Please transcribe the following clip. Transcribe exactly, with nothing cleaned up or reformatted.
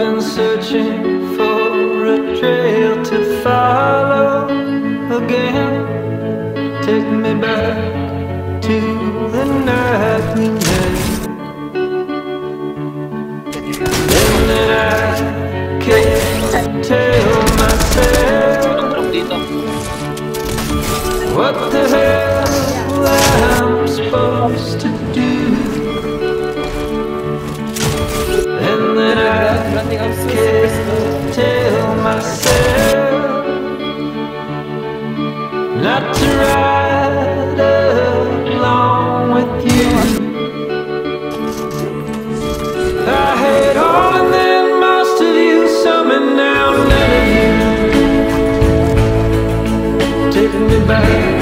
been searching for a trail to follow again. Take me back to the night we met. And then I can't tell myself what the hell I'm supposed to do. I can't tell myself not to ride along with you. I hate all and then most of you, some and now none of you. Take me back.